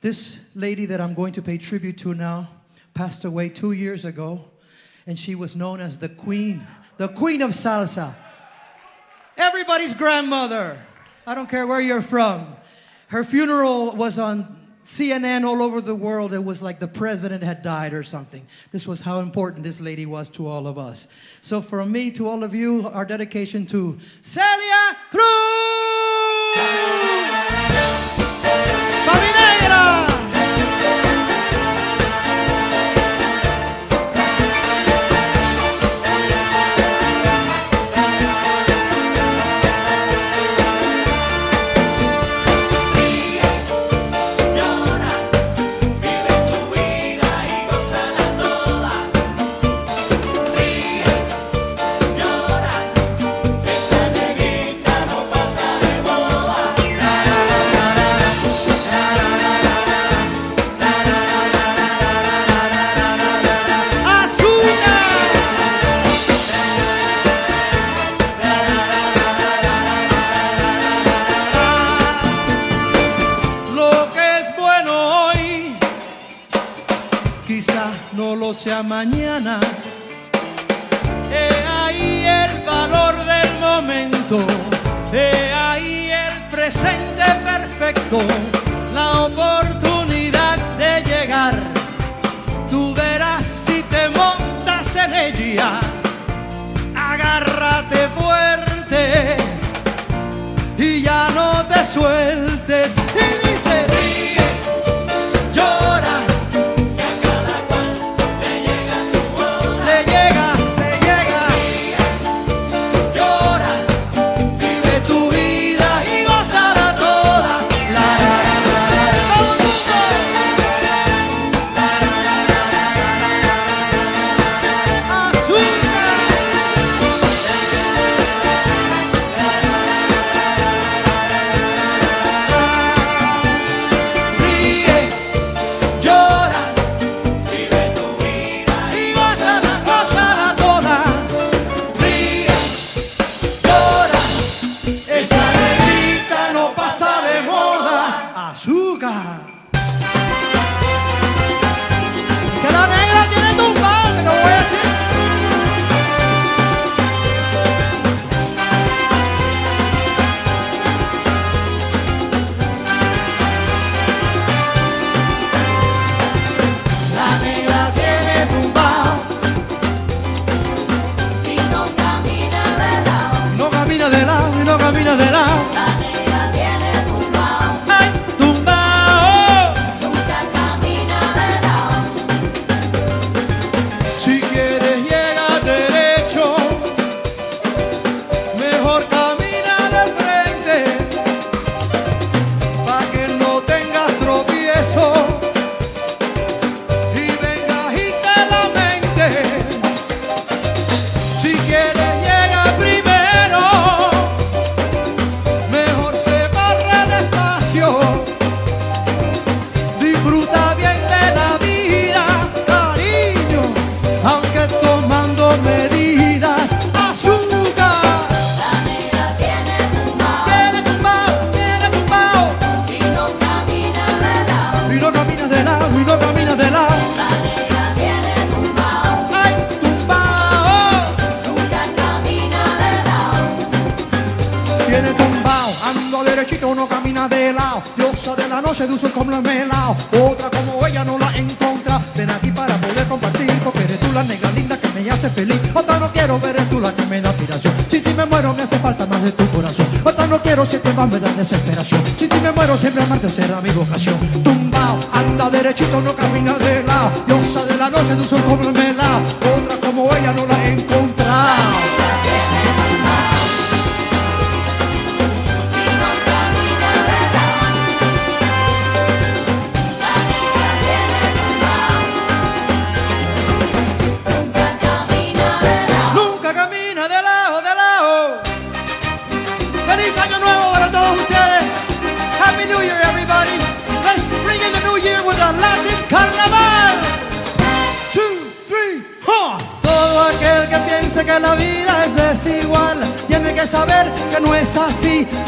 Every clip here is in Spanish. This lady that I'm going to pay tribute to now passed away 2 years ago, and she was known as the queen of salsa. Everybody's grandmother. I don't care where you're from. Her funeral was on CNN all over the world. It was like the president had died or something. This was how important this lady was to all of us. So from me to all of you, our dedication to Celia Cruz! Sea mañana, he ahí el valor del momento, he ahí el presente perfecto, la oportunidad de llegar. Tú verás si te montas en ella, agárrate fuerte y ya no te sueltes. Y dice, ríe, llora.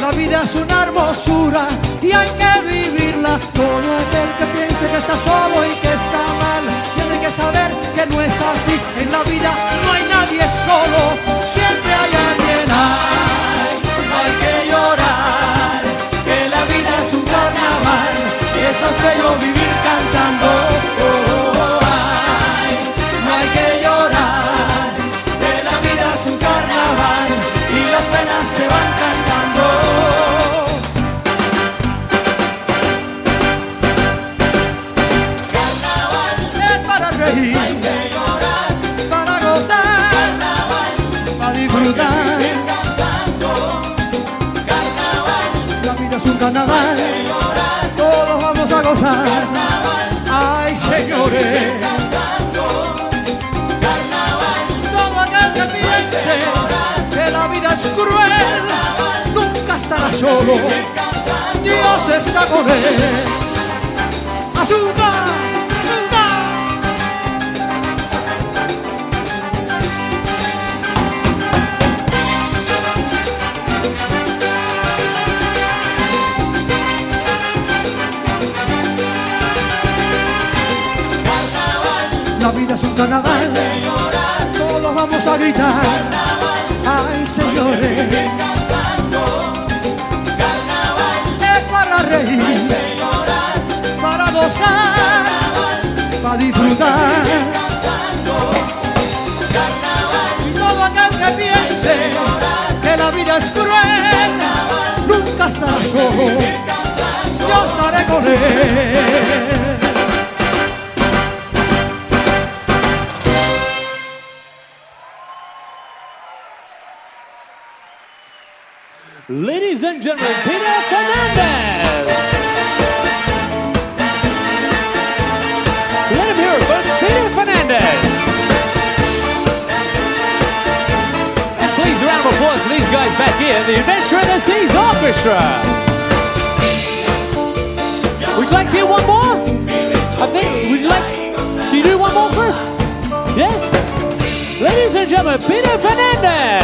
La vida es una hermosura y hay que vivirla toda. gozar. Ay, señores, carnaval, todo aquel que piense que la vida es cruel nunca estará solo, Dios está con él. Azúcar. La vida es un carnaval, todos vamos a gritar. Ay, señores, es para reír, para gozar, para disfrutar. Y todo aquel que piense que la vida es cruel nunca estará solo, yo estaré con él. Ladies and gentlemen, Peter Fernandez. Let him hear it, folks. Peter Fernandez. And please, a round of applause for these guys back here, the Adventure of the Seas Orchestra. Would you like to hear one more? I think, would you like, can you do one more for us? Yes? Ladies and gentlemen, Peter Fernandez.